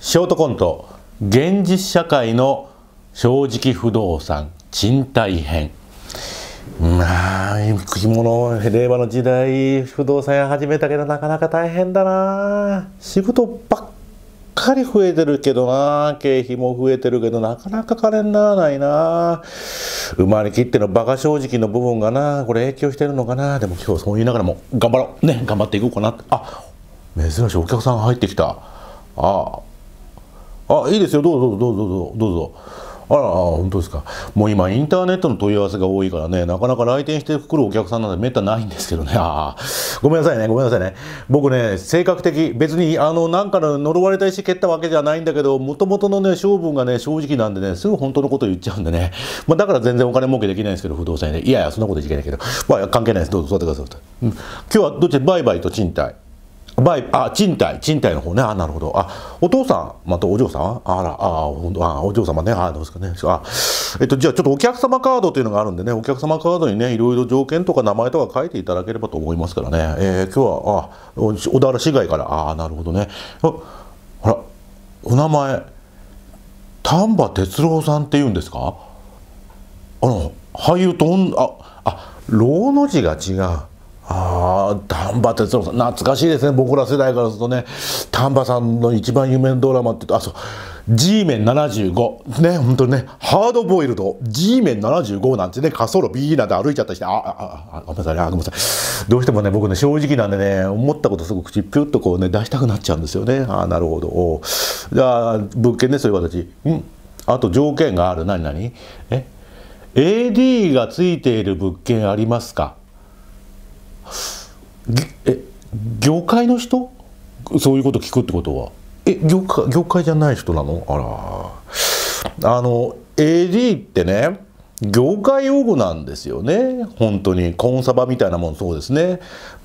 ショートコント「現実社会の正直不動産賃貸編」。まあ令和の時代不動産屋始めたけどなかなか大変だな。仕事ばっかり増えてるけどな、経費も増えてるけどなかなか金にならないな。生まれきっての馬鹿正直の部分がな、これ影響してるのかな。でも今日そう言いながらも頑張ろうね、頑張っていこうかなって。あ、珍しいお客さん入ってきた。あ、いいですよ、どうぞどうぞどうぞどうぞ。あら、本当ですか。もう今インターネットの問い合わせが多いからね、なかなか来店してくるお客さんなんてめったないんですけどね。ごめんなさいね、ごめんなさいね。僕ね、性格的、別になんかの呪われた石蹴ったわけじゃないんだけど、もともとのね性分がね正直なんでね、すぐ本当のこと言っちゃうんでね、まあ、だから全然お金儲けできないんですけど不動産で、いやいやそんなこと言っちゃいけないけど、まあ関係ないです、どうぞ座ってください。今日はどっち、売買と賃貸。賃貸の方ね。なるほど。お父さん、またお嬢さん、お嬢様ね。どうですかね。じゃあちょっとお客様カードというのがあるんでね、お客様カードにね、いろいろ条件とか名前とか書いていただければと思いますからね。今日は、小田原市外から、なるほどね。ほら、お名前、丹波哲郎さんって言うんですか。俳優と老の字が違う。丹波哲郎さん懐かしいですね、僕ら世代からするとね。丹波さんの一番有名なドラマって、そう「G メン75」ね、本当にね、ハードボイルド「G メン75」なんてね、滑走路ビーなんて歩いちゃったりして、ごめんなさいね、ごめんなさい、どうしてもね僕ね正直なんでね、思ったことすぐ口ピュッとこうね出したくなっちゃうんですよね。なるほど。じゃあ物件ね、そういう形。あと条件がある。何AD がついている物件ありますか。業界の人、そういうこと聞くってことは業界じゃない人なの。AD ってね業界用語なんですよね、本当に。コンサバみたいなもん。そうですね、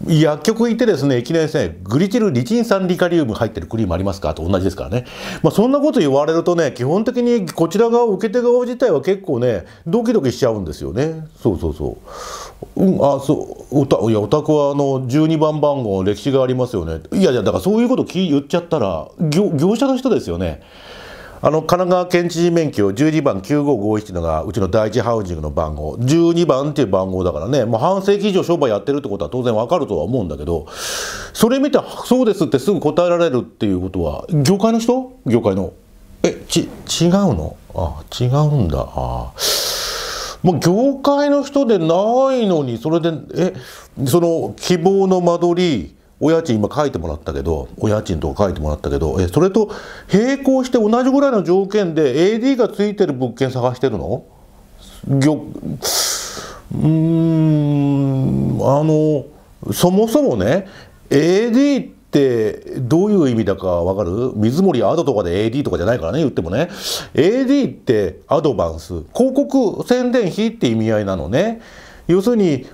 薬局行ってですね、いきなりですね、グリチルリチン酸リカリウム入ってるクリームありますかと同じですからね。まあそんなこと言われるとね、基本的にこちら側、受け手側自体は結構ねドキドキしちゃうんですよね。そうそうそう、お宅は12番番号歴史がありますよね。いやだからそういうこと言っちゃったら業者の人ですよね。神奈川県知事免許12番9551のがうちの第一ハウジングの番号、12番っていう番号だからね、もう半世紀以上商売やってるってことは当然わかるとは思うんだけど、それ見て「そうです」ってすぐ答えられるっていうことは業界の人、業界の違うの。違うんだ。もう業界の人でないのに、それでその希望の間取り、お家賃今書いてもらったけど、お家賃とか書いてもらったけど、それと並行して同じぐらいの条件で AD がついてる物件探してるの？そもそもね AD ってどういう意味だかわかる？水森アドとかで AD とかじゃないからね、言ってもね。 AD ってアドバンス、広告宣伝費って意味合いなのね。要するに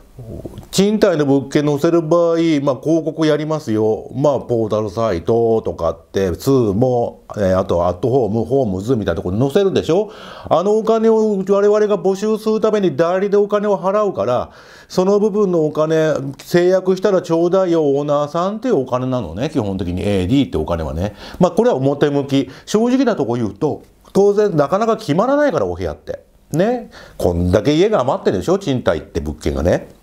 賃貸の物件載せる場合、広告やりますよ、ポータルサイトとかって2も、あとアットホーム、ホームズみたいなところに載せるでしょ。お金を我々が募集するために代理でお金を払うから、その部分のお金制約したらちょうだいよオーナーさんっていうお金なのね、基本的に AD ってお金はね。これは表向き。正直なとこ言うと当然なかなか決まらないから、お部屋ってね、こんだけ家が余ってるでしょ、賃貸って物件がね。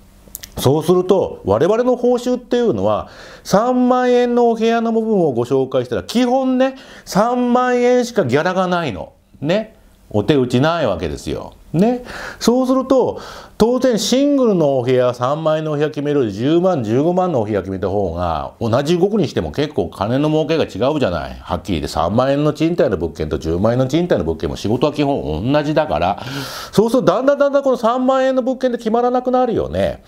そうすると我々の報酬っていうのは3万円のお部屋の部分をご紹介したら、基本ね3万円しかギャラがないのね、お手打ちないわけですよね。そうすると当然シングルのお部屋3万円のお部屋決めるより10万15万のお部屋決めた方が、同じ動くにしても結構金の儲けが違うじゃない。はっきり言って3万円の賃貸の物件と10万円の賃貸の物件も仕事は基本同じだから、そうするとだんだんこの3万円の物件で決まらなくなるよね。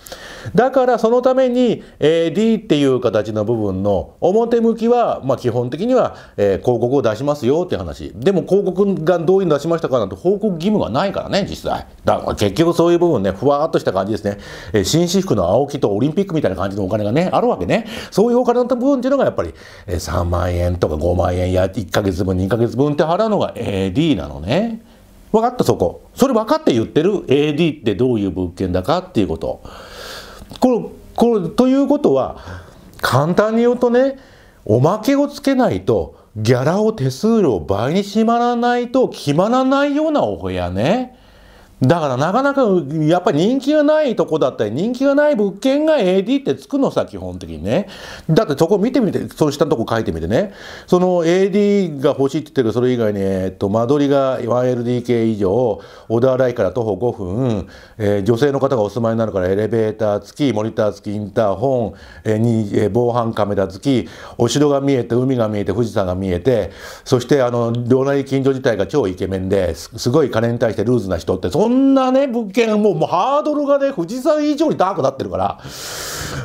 だからそのために AD っていう形の部分の表向きは基本的には広告を出しますよっていう話。でも広告がどういうの出しましたかなんて報告義務がないからね、実際。だから結局そういう部分ね、ふわーっとした感じですね。紳士服の青木とオリンピックみたいな感じのお金がねあるわけね。そういうお金の部分っていうのがやっぱり3万円とか5万円や1ヶ月分2ヶ月分って払うのが AD なのね。分かった、そこ。それ分かって言ってる AD ってどういう物件だかっていうこと。ということは簡単に言うとね、おまけをつけないとギャラを手数料倍に決まらないと決まらないようなお部屋ね。だからなかなかやっぱり人気がないとこだったり人気がない物件が AD ってつくのさ、基本的にね。だってそこ見てみて、そうしたとこ書いてみてね、その AD が欲しいって言ってる、それ以外に、間取りが 1LDK 以上、小田原駅から徒歩5分、女性の方がお住まいになるからエレベーター付き、モニター付き、インターホン、防犯カメラ付き、お城が見えて海が見えて富士山が見えて、そして両隣近所自体が超イケメンで すごい金に対してルーズな人って、そんなね物件がもうハードルがね富士山以上に高くなってるから、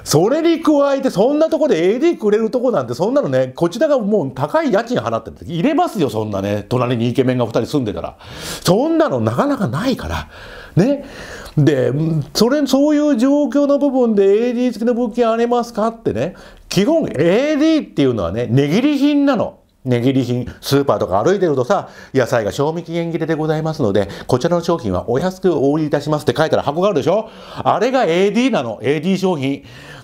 それに加えてそんなとこで AD くれるとこなんて、そんなのねこちらがもう高い家賃払ってる入れますよ、そんなね隣にイケメンが2人住んでたら、そんなのなかなかないからね。でそういう状況の部分で AD 付きの物件ありますかってね、基本 AD っていうのはね値切り品なの。値切り品、スーパーとか歩いてるとさ、野菜が賞味期限切れでございますので、こちらの商品はお安くお売りいたしますって書いたら箱があるでしょ。あれが AD なの、AD 商品。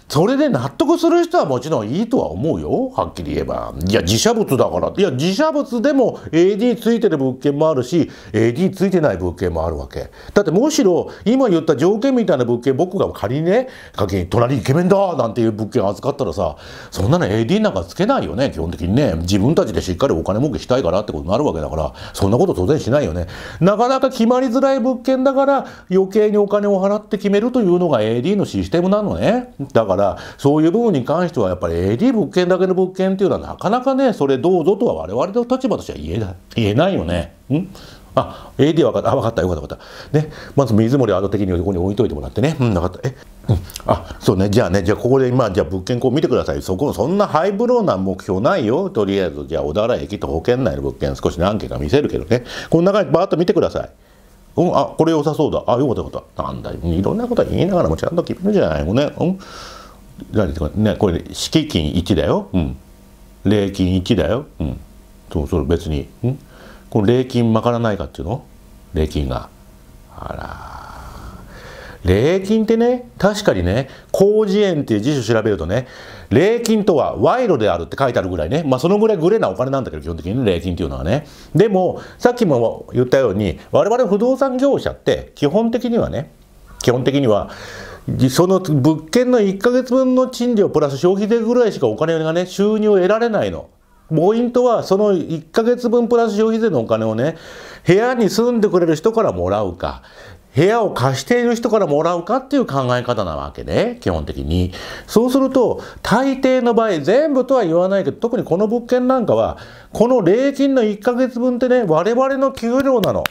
それで納得する人はもちろんいいとは思うよ、はっきり言えば。いや、自社物だから。いや、自社物でも AD ついてる物件もあるし、AD ついてない物件もあるわけ。だってむしろ、今言った条件みたいな物件、僕が仮にね、隣イケメンだなんていう物件扱ったらさ、そんなの AD なんかつけないよね、基本的にね。自分たちでしっかりお金儲けしたいからってことになるわけだから、そんなこと当然しないよね。なかなか決まりづらい物件だから、余計にお金を払って決めるというのが AD のシステムなのね。だからそういう部分に関してはやっぱり AD 物件だけの物件っていうのはなかなかね、それどうぞとは我々の立場としては言えないよね。あ、AD 分かった。あ、分かった。よかった。分かった。ね。まず水森アート的にここに置いといてもらってね。うん、分かった。あ、そうね。じゃあここで今、じゃあ物件こう見てください。そんなハイブローな目標ないよ。とりあえず、じゃあ小田原駅と保険内の物件少し何件か見せるけどね。この中にバーッと見てください。うん、あ、これ良さそうだ。あ、よかったよかった。なんだよ。いろんなことは言いながらもちゃんと決めるじゃないもんね。うん。ね、これ敷金1だよ、うん、礼金1だよ、うん、そう別に、うん、この礼金まからないかっていうの、礼金があら礼金ってね、確かにね広辞苑っていう辞書調べるとね、礼金とは賄賂であるって書いてあるぐらいね、まあそのぐらいグレーなお金なんだけど、基本的に礼金っていうのはね。でもさっきも言ったように我々不動産業者って基本的にはその物件の1ヶ月分の賃料プラス消費税ぐらいしかお金がね、収入を得られないの。ポイントはその1ヶ月分プラス消費税のお金をね、部屋に住んでくれる人からもらうか、部屋を貸している人からもらうかっていう考え方なわけね、基本的に。そうすると大抵の場合、全部とは言わないけど、特にこの物件なんかはこの礼金の1ヶ月分ってね、我々の給料なの。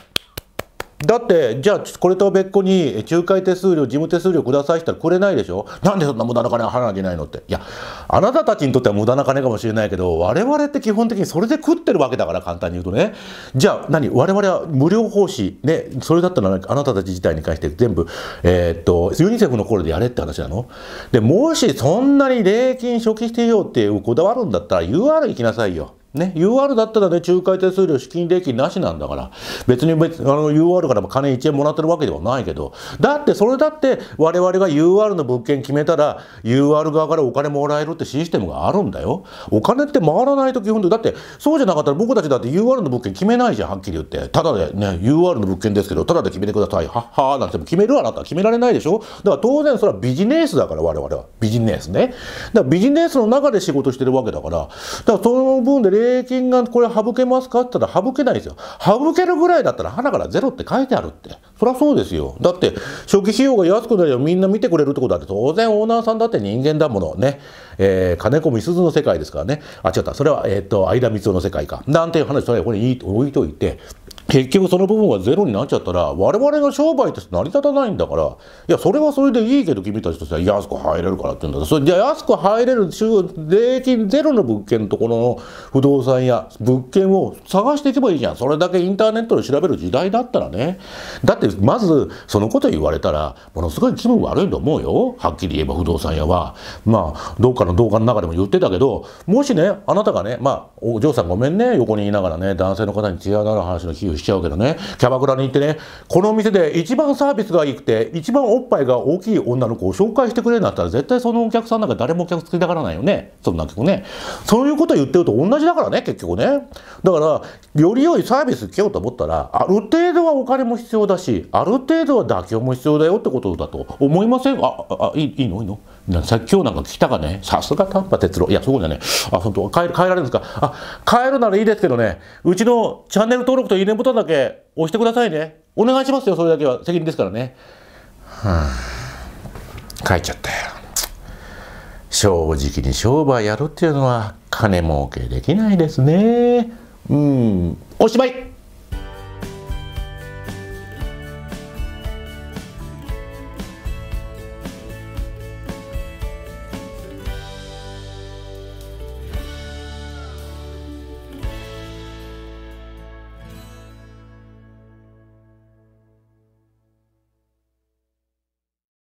だって、じゃあ、これと別個に、仲介手数料、事務手数料くださいって言ったらくれないでしょ。なんでそんな無駄な金払わなきゃいけないのって。いや、あなたたちにとっては無駄な金かもしれないけど、我々って基本的にそれで食ってるわけだから、簡単に言うとね。じゃあ、我々は無料奉仕。ね、それだったらあなたたち自体に関して全部、ユニセフの頃でやれって話なの。で、もしそんなに礼金初期費用っていうこだわるんだったら、UR 行きなさいよ。ね、UR だったらね、仲介手数料、資金礼金なしなんだから、別に UR からも金1円もらってるわけではないけど、だってそれだって我々が UR の物件決めたら UR 側からお金もらえるってシステムがあるんだよ。お金って回らないと基本で、だってそうじゃなかったら僕たちだって UR の物件決めないじゃん、はっきり言って。ただでね、 UR の物件ですけどただで決めてください、はっはーなんて決める、あなたは決められないでしょ。だから当然それはビジネスだから、我々はビジネスね。だからビジネスの中で仕事してるわけだから、その分で税金がこれ省けますかって言ったら省けないですよ。省けるぐらいだったら花からゼロって書いてあるって、そりゃそうですよ。だって初期費用が安くなればみんな見てくれるってことだって、当然オーナーさんだって人間だものね。金子みすゞの世界ですからね。あ、違った、それは相田みつをの世界かなんていう話、それはこれ置いといて、結局その部分がゼロになっちゃったら我々の商売として成り立たないんだから、いやそれはそれでいいけど、君たちとしては安く入れるからって言うんだと、それじゃあ安く入れる税金ゼロの物件のところの不動産や物件を探していけばいいじゃん。それだけインターネットで調べる時代だったらね。だってまずそのこと言われたらものすごい気分悪いと思うよ、はっきり言えば。不動産屋はまあどっかの動画の中でも言ってたけど、もしねあなたがね、まあお嬢さんごめんね、横にいながらね男性の方に違うなる話の比喩りしちゃうけどね、キャバクラに行ってね、この店で一番サービスがいいくて一番おっぱいが大きい女の子を紹介してくれるんだったら、絶対そのお客さんなんか誰もお客作りたがらないよね。そんな結構ね、そういうこと言ってると同じだからね、結局ね。だからより良いサービス受けようと思ったら、ある程度はお金も必要だし、ある程度は妥協も必要だよってことだと思いません？いいのさっき今日なんか聞いたかね、さすが丹波哲郎。いや、そうだね。あ、本当変えられるんですか。あ、変えるならいいですけどね、うちのチャンネル登録といいねボタンだけ押してくださいね。お願いしますよ、それだけは責任ですからね。はあ、書いちゃったよ。正直に商売やるっていうのは金儲けできないですね。うん、おしまい。